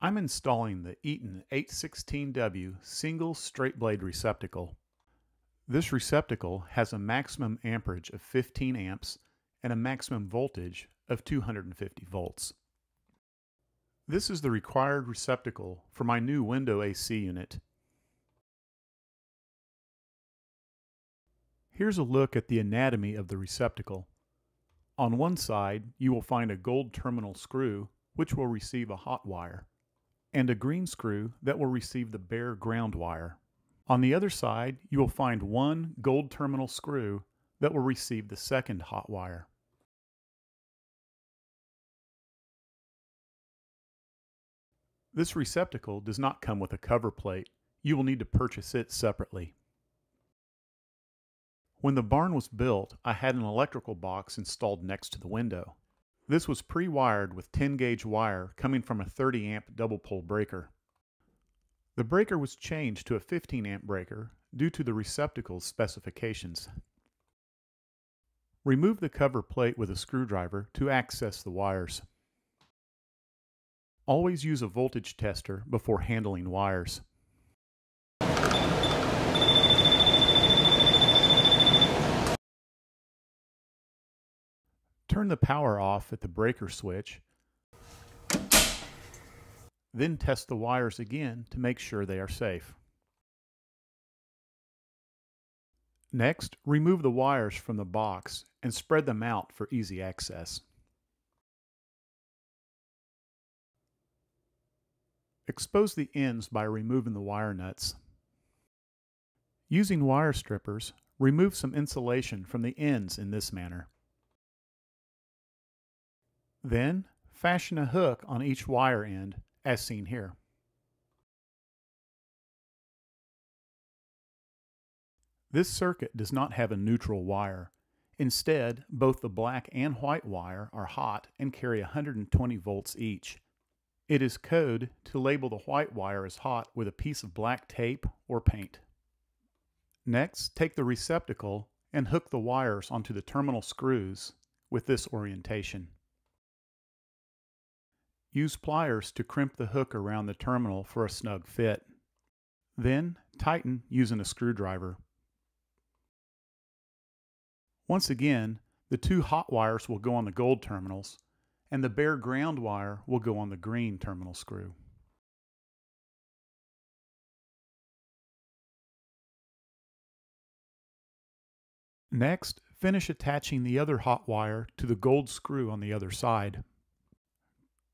I'm installing the Eaton 816W single straight blade receptacle. This receptacle has a maximum amperage of 15 amps and a maximum voltage of 250 volts. This is the required receptacle for my new window AC unit. Here's a look at the anatomy of the receptacle. On one side, you will find a gold terminal screw, which will receive a hot wire, and a green screw that will receive the bare ground wire. On the other side, you will find one gold terminal screw that will receive the second hot wire. This receptacle does not come with a cover plate. You will need to purchase it separately. When the barn was built, I had an electrical box installed next to the window. This was pre-wired with 10 gauge wire coming from a 30 amp double pole breaker. The breaker was changed to a 15 amp breaker due to the receptacle's specifications. Remove the cover plate with a screwdriver to access the wires. Always use a voltage tester before handling wires. Turn the power off at the breaker switch, then test the wires again to make sure they are safe. Next, remove the wires from the box and spread them out for easy access. Expose the ends by removing the wire nuts. Using wire strippers, remove some insulation from the ends in this manner. Then, fashion a hook on each wire end, as seen here. This circuit does not have a neutral wire. Instead, both the black and white wire are hot and carry 120 volts each. It is code to label the white wire as hot with a piece of black tape or paint. Next, take the receptacle and hook the wires onto the terminal screws with this orientation. Use pliers to crimp the hook around the terminal for a snug fit. Then, tighten using a screwdriver. Once again, the two hot wires will go on the gold terminals, and the bare ground wire will go on the green terminal screw. Next, finish attaching the other hot wire to the gold screw on the other side.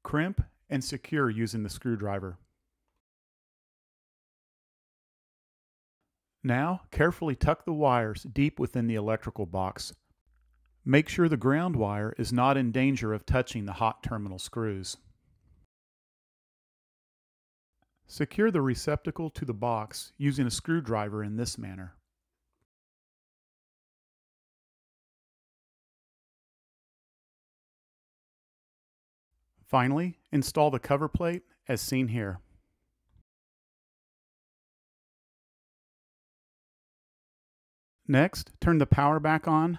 Crimp and secure using the screwdriver. Now, carefully tuck the wires deep within the electrical box. Make sure the ground wire is not in danger of touching the hot terminal screws. Secure the receptacle to the box using a screwdriver in this manner. Finally, install the cover plate as seen here. Next, turn the power back on,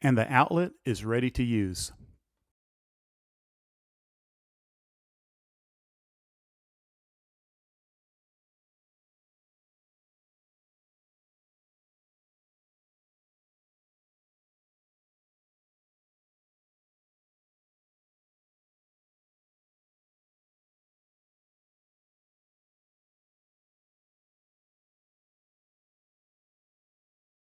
and the outlet is ready to use.